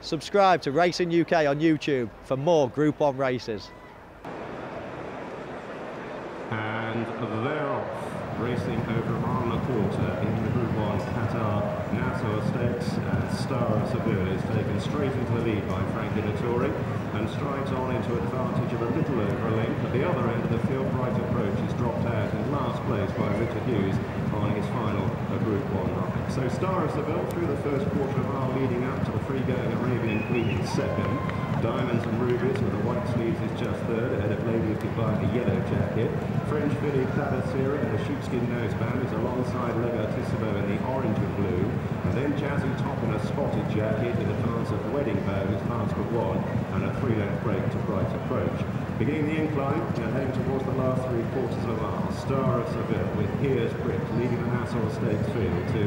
Subscribe to Racing UK on YouTube for more Group 1 races. And they're off, racing over on the quarter in the Group 1 Qatar Nassau Stakes. Star of Seville is taken straight into the lead by Frankie Dettori and strides on into advantage of a little over a length. At the other end of the field, Bright Approach is dropped out in last place by Richard Hughes on his final Group 1 ride. So Star of Seville through the first quarter of an hour leading up to the free-going Arabian Queen in second. Diamonds and Rubies with the white sleeves is just third, ahead of Lady of Dubai in a yellow jacket. French filly Panacea in a sheepskin noseband is alongside Legatissimo in the orange and blue. And then Jazzy Top in a spotted jacket in advance of Wedding Bow, who's last but one, and a three-length break to Bright Approach. Beginning the incline and heading towards the last three quarters of a mile, Star of Seville with Here's Grip leading the Nassau Stakes field to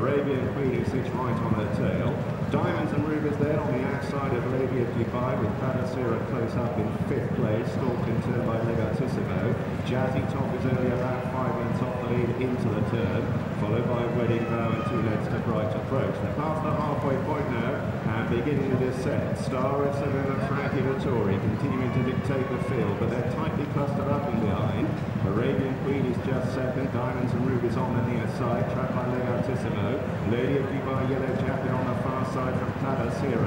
Arabian Queen who sits right on her tail. Diamonds and Rubies there on the outside of Lady of Dubai with Panacea close up in fifth place, stalked in turn by Legatissimo. Jazzy Top is only about 5 minutes off the lead into the turn, followed by Wedding Bow and two lengths to Bright Approach. They're past the halfway point now. Beginning with this set, Star of Seville and Frankie Dettori continuing to dictate the field, but they're tightly clustered up in behind. Arabian Queen is just second, Diamonds and Rubies on the near side, tracked by Legatissimo. Lady of Dubai yellow jacket on the far side from Panacea,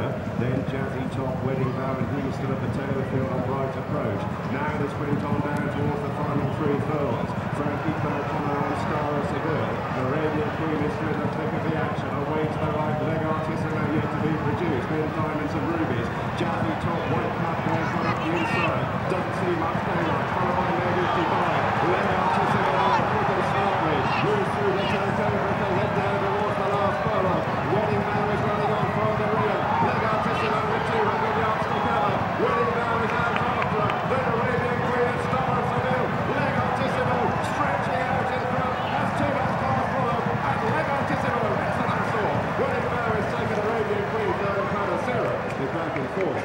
then Jazzy Top, Wedding Bow and Kingston at the tail of the field on Bright Approach. Now the sprint on down towards the final three furlongs. Frankie Dettori on Star of Seville. Arabian Queen is through the thick of the action, away to the right, Legatissimo yet to be produced, then Diamonds and Rubies. Jazzy Top, white cap, goes on up the inside. Doesn't see much daylight, followed by Lady of Dubai. Legatissimo on with a slippery, moves through the turf over at the head down towards the last furlong. Wedding Bow is running on from the rear. Legatissimo with 200 yards to cover. Wedding Bow is out after him. Then Arabian Queen and Star of Seville. Legatissimo stretching out in front as two has come to follow. And Legatissimo hits an axle. Wedding Bow is taking Arabian Queen down in front of Sarah. He's back in fourth.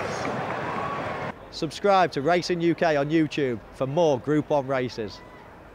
Subscribe to Racing UK on YouTube for more Group 1 races.